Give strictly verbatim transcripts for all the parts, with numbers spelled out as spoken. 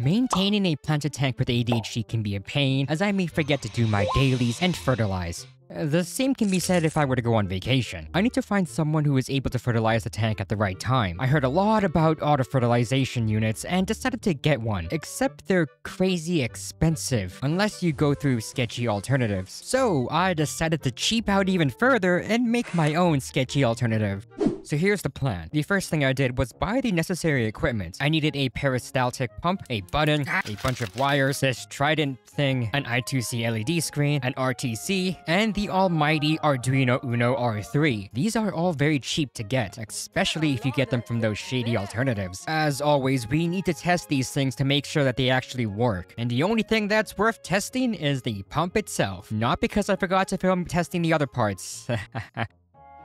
Maintaining a planter tank with A D H D can be a pain, as I may forget to do my dailies and fertilize. The same can be said if I were to go on vacation. I need to find someone who is able to fertilize the tank at the right time. I heard a lot about auto-fertilization units and decided to get one, except they're crazy expensive, unless you go through sketchy alternatives. So I decided to cheap out even further and make my own sketchy alternative. So here's the plan. The first thing I did was buy the necessary equipment. I needed a peristaltic pump, a button, a bunch of wires, this trident thing, an I two C L E D screen, an R T C, and the almighty Arduino Uno R three. These are all very cheap to get, especially if you get them from those shady alternatives. As always, we need to test these things to make sure that they actually work. And the only thing that's worth testing is the pump itself. Not because I forgot to film testing the other parts.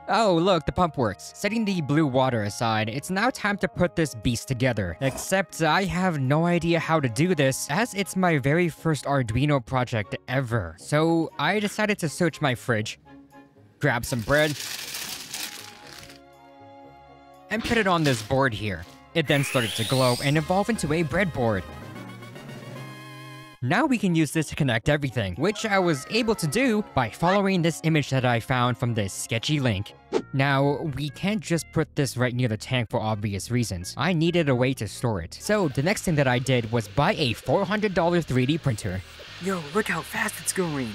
Oh, look, the pump works. Setting the blue water aside, it's now time to put this beast together. Except I have no idea how to do this, as it's my very first Arduino project ever. So I decided to search my fridge, grab some bread, and put it on this board here. It then started to glow and evolve into a breadboard. Now we can use this to connect everything, which I was able to do by following this image that I found from this sketchy link. Now, we can't just put this right near the tank for obvious reasons. I needed a way to store it. So the next thing that I did was buy a four hundred dollar three D printer. Yo, look how fast it's going.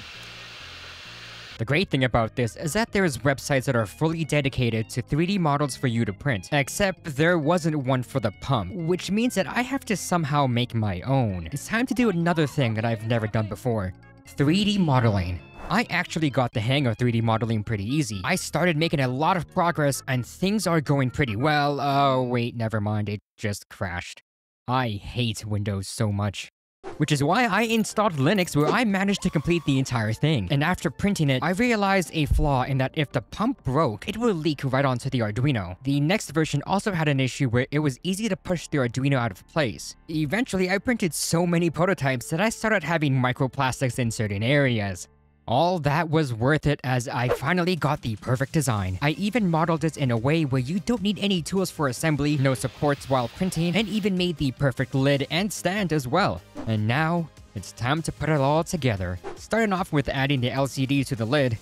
The great thing about this is that there's websites that are fully dedicated to three D models for you to print, except there wasn't one for the pump, which means that I have to somehow make my own. It's time to do another thing that I've never done before, three D modeling. I actually got the hang of three D modeling pretty easy. I started making a lot of progress and things are going pretty well. Oh wait, never mind, it just crashed. I hate Windows so much. Which is why I installed Linux, where I managed to complete the entire thing. And after printing it, I realized a flaw in that if the pump broke, it would leak right onto the Arduino. The next version also had an issue where it was easy to push the Arduino out of place. Eventually, I printed so many prototypes that I started having microplastics in certain areas. All that was worth it, as I finally got the perfect design. I even modeled it in a way where you don't need any tools for assembly, no supports while printing, and even made the perfect lid and stand as well. And now, it's time to put it all together. Starting off with adding the L C D to the lid.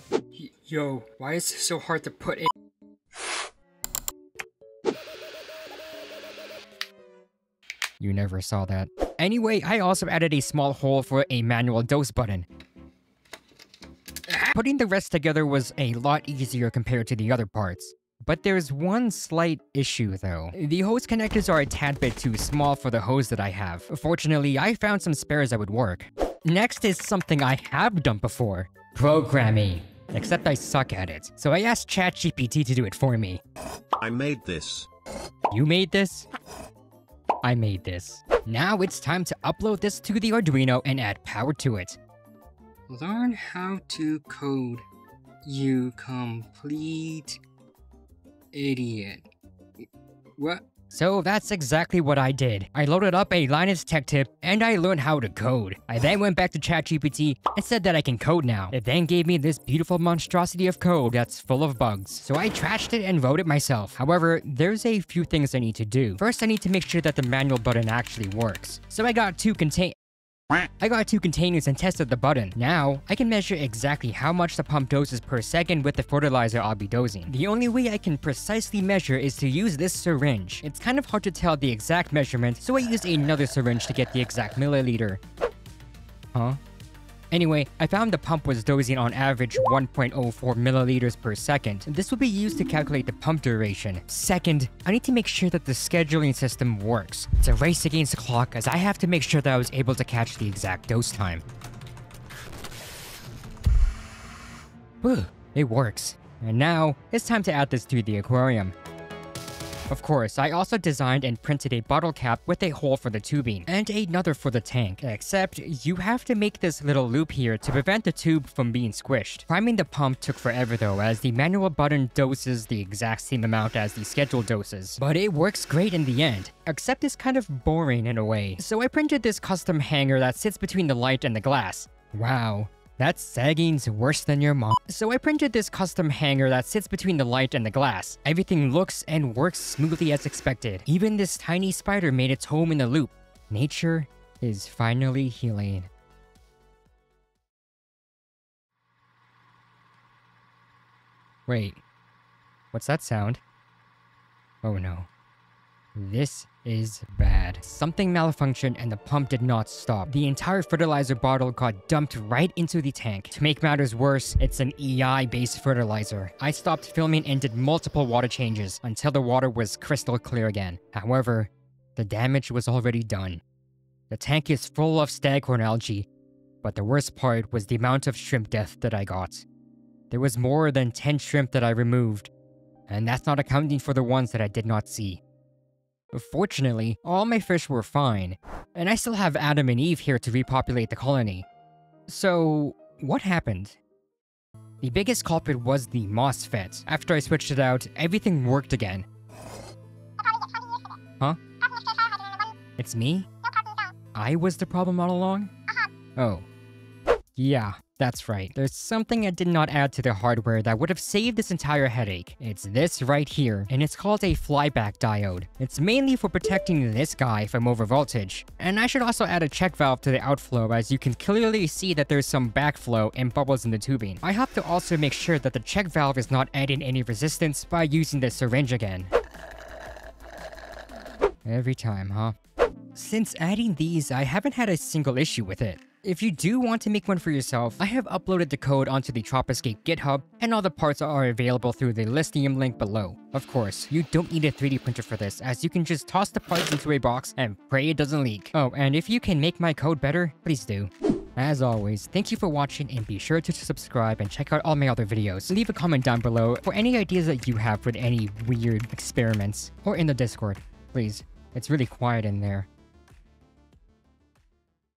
Yo, why is it so hard to put in? You never saw that. Anyway, I also added a small hole for a manual dose button. Putting the rest together was a lot easier compared to the other parts. But there's one slight issue though. The hose connectors are a tad bit too small for the hose that I have. Fortunately, I found some spares that would work. Next is something I have done before, programming. Except I suck at it. So I asked ChatGPT to do it for me. I made this. You made this? I made this. Now it's time to upload this to the Arduino and add power to it. Learn how to code, you complete idiot. What? So that's exactly what I did. I loaded up a Linus Tech Tip and I learned how to code. I then went back to ChatGPT and said that I can code now. It then gave me this beautiful monstrosity of code that's full of bugs. So I trashed it and wrote it myself. However, there's a few things I need to do. First, I need to make sure that the manual button actually works. So I got two contain- I got two containers and tested the button. Now, I can measure exactly how much the pump doses per second with the fertilizer I'll be dosing. The only way I can precisely measure is to use this syringe. It's kind of hard to tell the exact measurement, so I used another syringe to get the exact milliliter. Huh? Anyway, I found the pump was dosing on average one point zero four milliliters per second. This will be used to calculate the pump duration. Second, I need to make sure that the scheduling system works. It's a race against the clock, as I have to make sure that I was able to catch the exact dose time. Whew, it works. And now, it's time to add this to the aquarium. Of course, I also designed and printed a bottle cap with a hole for the tubing, and another for the tank, except you have to make this little loop here to prevent the tube from being squished. Priming the pump took forever though, as the manual button doses the exact same amount as the scheduled doses, but it works great in the end, except it's kind of boring in a way. So I printed this custom hanger that sits between the light and the glass. Wow. That sagging's worse than your mom. So I printed this custom hanger that sits between the light and the glass. Everything looks and works smoothly as expected. Even this tiny spider made its home in the loop. Nature is finally healing. Wait, what's that sound? Oh no. This is bad. Something malfunctioned and the pump did not stop. The entire fertilizer bottle got dumped right into the tank. To make matters worse, it's an E I-based fertilizer. I stopped filming and did multiple water changes until the water was crystal clear again. However, the damage was already done. The tank is full of staghorn algae, but the worst part was the amount of shrimp death that I got. There was more than ten shrimp that I removed, and that's not accounting for the ones that I did not see. Fortunately, all my fish were fine, and I still have Adam and Eve here to repopulate the colony. So, what happened? The biggest culprit was the MOSFET. After I switched it out, everything worked again. Huh? It's me? I was the problem all along? Oh. Yeah, that's right. There's something I did not add to the hardware that would have saved this entire headache. It's this right here, and it's called a flyback diode. It's mainly for protecting this guy from overvoltage. And I should also add a check valve to the outflow, as you can clearly see that there's some backflow and bubbles in the tubing. I have to also make sure that the check valve is not adding any resistance by using the syringe again. Every time, huh? Since adding these, I haven't had a single issue with it. If you do want to make one for yourself, I have uploaded the code onto the Tropiscape GitHub, and all the parts are available through the Listium link below. Of course, you don't need a three D printer for this, as you can just toss the parts into a box and pray it doesn't leak. Oh, and if you can make my code better, please do. As always, thank you for watching, and be sure to subscribe and check out all my other videos. Leave a comment down below for any ideas that you have with any weird experiments, or in the Discord, please. It's really quiet in there.